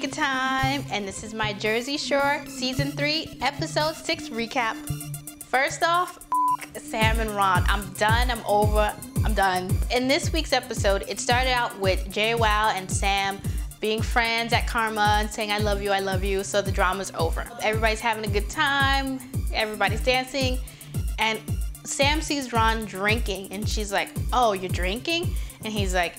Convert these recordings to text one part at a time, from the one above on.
Chica time, and this is my Jersey Shore Season 3, Episode 6 recap. First off, Sam and Ron. I'm done, I'm over, I'm done. In this week's episode, it started out with JWoww and Sam being friends at Karma and saying, I love you, so the drama's over. Everybody's having a good time, everybody's dancing, and Sam sees Ron drinking, and she's like, oh, you're drinking? And he's like,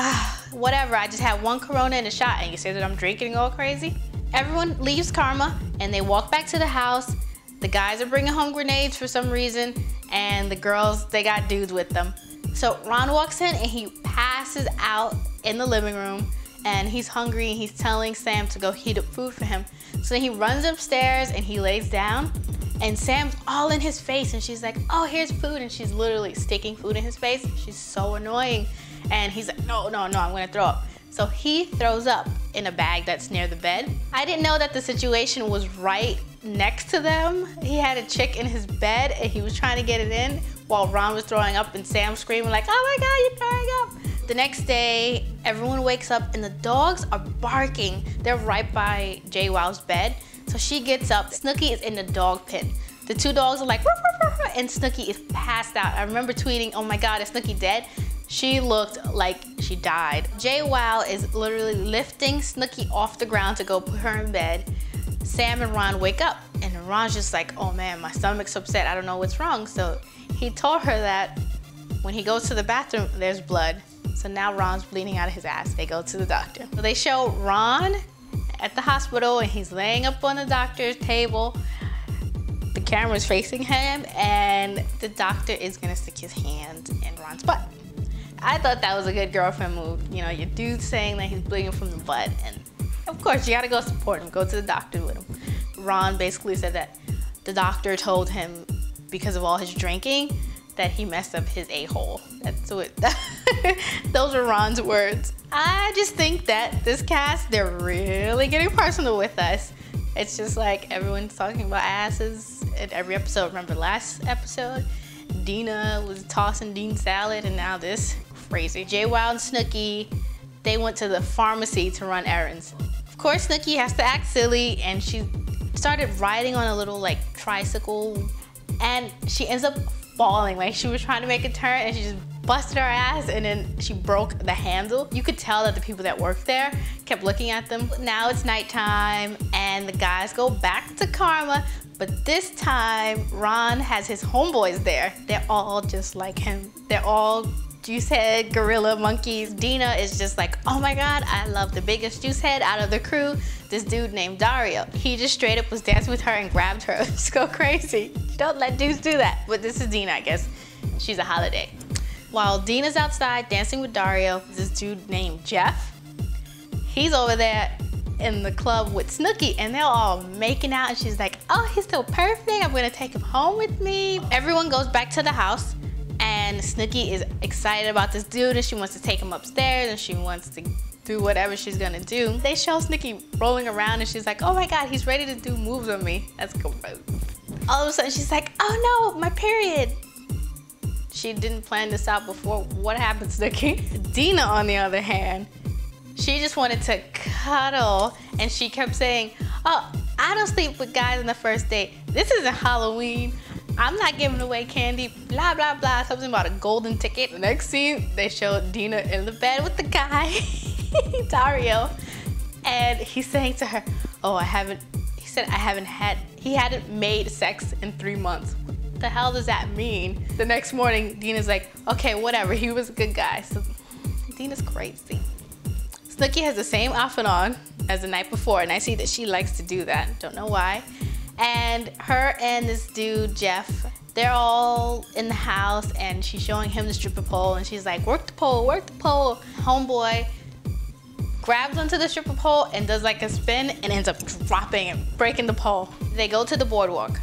ah, whatever, I just had one Corona and a shot, and you say that I'm drinking all crazy? Everyone leaves Karma, and they walk back to the house. The guys are bringing home grenades for some reason, and the girls, they got dudes with them. So Ron walks in, and he passes out in the living room, and he's hungry, and he's telling Sam to go heat up food for him. So then he runs upstairs, and he lays down, and Sam's all in his face, and she's like, oh, here's food, and she's literally sticking food in his face. She's so annoying. And he's like, no, no, no, I'm gonna throw up. So he throws up in a bag that's near the bed. I didn't know that The Situation was right next to them. He had a chick in his bed and he was trying to get it in while Ron was throwing up and Sam screaming like, oh my God, you're throwing up. The next day, everyone wakes up and the dogs are barking. They're right by JWoww's bed. So she gets up, Snooki is in the dog pen. The two dogs are like, ruff, ruff, ruff, and Snooki is passed out. I remember tweeting, oh my God, is Snooki dead? She looked like she died. JWoww is literally lifting Snooki off the ground to go put her in bed. Sam and Ron wake up, and Ron's just like, oh man, my stomach's upset, I don't know what's wrong. So he told her that when he goes to the bathroom, there's blood. So now Ron's bleeding out of his ass. They go to the doctor. So they show Ron at the hospital, and he's laying up on the doctor's table. The camera's facing him, and the doctor is gonna stick his hand in Ron's butt. I thought that was a good girlfriend move. You know, your dude's saying that he's bleeding from the butt, and of course, you gotta go support him, go to the doctor with him. Ron basically said that the doctor told him because of all his drinking that he messed up his a-hole. That's what, those were Ron's words. I just think that this cast, they're really getting personal with us. It's just like everyone's talking about asses in every episode. Remember last episode? Deena was tossing Dean salad, and now this. Crazy. JWoww and Snooki, they went to the pharmacy to run errands. Of course, Snooki has to act silly, and she started riding on a little like tricycle, and she ends up falling. Like she was trying to make a turn, and she just busted her ass, and then she broke the handle. You could tell that the people that worked there kept looking at them. Now it's nighttime, and the guys go back to Karma. But this time, Ron has his homeboys there. They're all just like him. They're all juice head, gorilla monkeys. Deena is just like, oh my God, I love the biggest juice head out of the crew, this dude named Dario. He just straight up was dancing with her and grabbed her. Just go crazy. Don't let dudes do that. But this is Deena, I guess. She's a holiday. While Deena's outside dancing with Dario, this dude named Jeff, he's over there in the club with Snooki, and they're all making out, and she's like, oh, he's so perfect, I'm gonna take him home with me. Everyone goes back to the house, and Snooki is excited about this dude, and she wants to take him upstairs, and she wants to do whatever she's gonna do. They show Snooki rolling around, and she's like, oh my God, he's ready to do moves on me. That's cool. All of a sudden, she's like, oh no, my period. She didn't plan this out before. What happened, Snooki? Deena, on the other hand, she just wanted to cuddle, and she kept saying, oh, I don't sleep with guys on the first date. This isn't Halloween. I'm not giving away candy, blah, blah, blah. Something about a golden ticket. The next scene, they showed Deena in the bed with the guy, Dario, and he's saying to her, oh, he hadn't made sex in 3 months. What the hell does that mean? The next morning, Deena's like, okay, whatever, he was a good guy. So Deena's crazy. Snooki has the same outfit on as the night before, and I see that she likes to do that. Don't know why. And her and this dude, Jeff, they're all in the house, and she's showing him the stripper pole, and she's like, work the pole, work the pole. Homeboy grabs onto the stripper pole and does like a spin and ends up dropping and breaking the pole. They go to the boardwalk.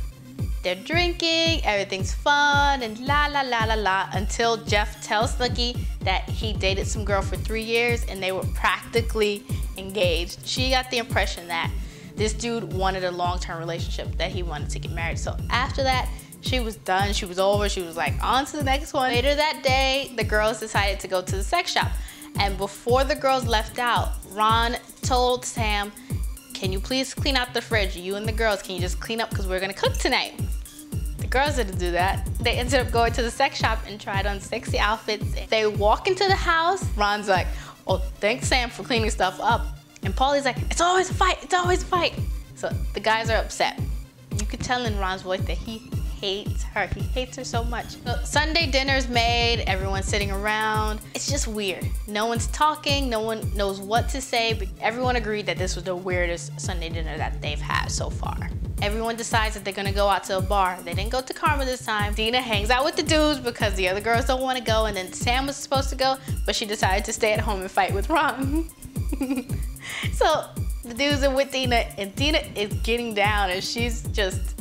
They're drinking, everything's fun, and la la la la la, until Jeff tells Snooki that he dated some girl for 3 years and they were practically engaged. She got the impression that this dude wanted a long-term relationship, that he wanted to get married. So after that, she was done, she was over, she was like, on to the next one. Later that day, the girls decided to go to the sex shop. And before the girls left out, Ron told Sam, can you please clean out the fridge? You and the girls, can you just clean up because we're gonna cook tonight? The girls didn't do that. They ended up going to the sex shop and tried on sexy outfits. They walk into the house. Ron's like, oh, thanks Sam for cleaning stuff up. And Pauly's like, it's always a fight, it's always a fight. So the guys are upset. You could tell in Ron's voice that he hates her. He hates her so much. So Sunday dinner's made, everyone's sitting around. It's just weird. No one's talking, no one knows what to say, but everyone agreed that this was the weirdest Sunday dinner that they've had so far. Everyone decides that they're gonna go out to a bar. They didn't go to Karma this time. Deena hangs out with the dudes because the other girls don't wanna go, and then Sam was supposed to go, but she decided to stay at home and fight with Ron. So the dudes are with Deena, and Deena is getting down, and she's just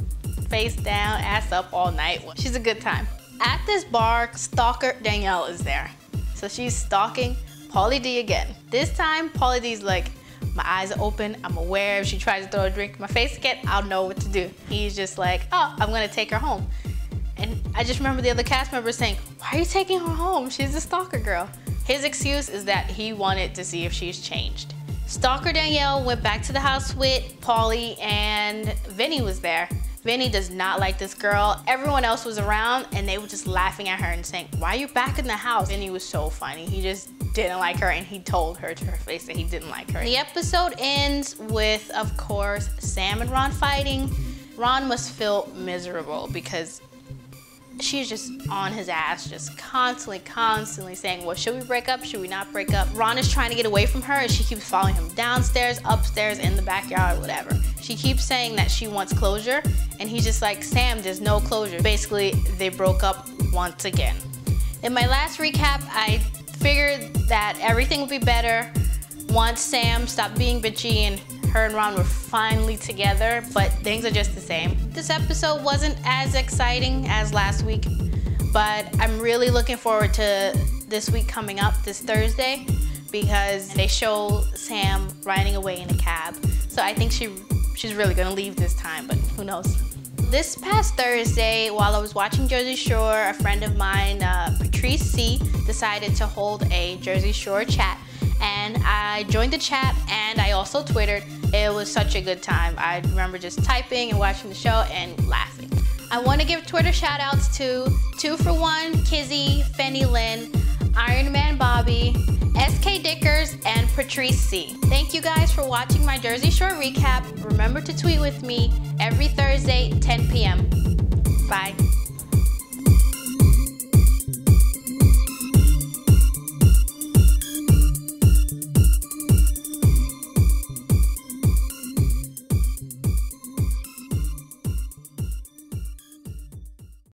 face down, ass up all night. She's a good time. At this bar, stalker Danielle is there. So she's stalking Pauly D again. This time, Pauly D's like, my eyes are open, I'm aware. If she tries to throw a drink in my face again, I'll know what to do. He's just like, oh, I'm gonna take her home. And I just remember the other cast members saying, why are you taking her home? She's a stalker girl. His excuse is that he wanted to see if she's changed. Stalker Danielle went back to the house with Pauly, and Vinny was there. Vinny does not like this girl. Everyone else was around and they were just laughing at her and saying, why are you back in the house? Vinny was so funny. He just didn't like her, and he told her to her face that he didn't like her. The episode ends with, of course, Sam and Ron fighting. Ron must feel miserable because she's just on his ass, just constantly saying, well, should we break up? Should we not break up? Ron is trying to get away from her, and she keeps following him downstairs, upstairs, in the backyard, whatever. She keeps saying that she wants closure, and he's just like, Sam, there's no closure. Basically, they broke up once again. In my last recap, I figured that everything would be better once Sam stopped being bitchy and her and Ron were finally together, but things are just the same. This episode wasn't as exciting as last week, but I'm really looking forward to this week coming up this Thursday because they show Sam riding away in a cab. So I think she's really gonna leave this time, but who knows. This past Thursday, while I was watching Jersey Shore, a friend of mine, Patrice C, decided to hold a Jersey Shore chat. And I joined the chat, and I also Twittered. It was such a good time. I remember just typing and watching the show and laughing. I want to give Twitter shout outs to 2 for 1, Kizzy, Fenny Lynn, Iron Man Bobby, SK Dickers, and Patrice C. Thank you guys for watching my Jersey Shore recap. Remember to tweet with me every Thursday, 10 p.m. Bye.